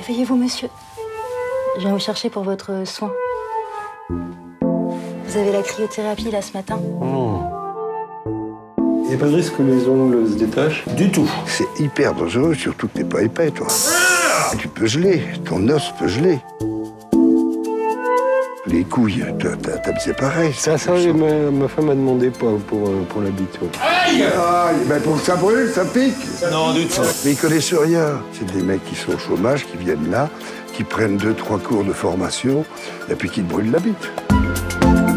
Réveillez-vous, monsieur. Je viens vous chercher pour votre soin. Vous avez la cryothérapie, là, ce matin. Il n'y a pas de risque que les ongles se détachent? Du tout. C'est hyper dangereux, surtout que t'es pas épais, toi. Ah, tu peux geler, ton os peut geler. Les couilles, c'est pareil. Ça, ma femme a demandé pour la bite. Ouais. Aïe! Aïe! Ben pour que ça brûle, ça pique. Non, du tout. Mais ils connaissent rien. C'est des mecs qui sont au chômage, qui viennent là, qui prennent 2-3 cours de formation, et puis qui te brûlent la bite.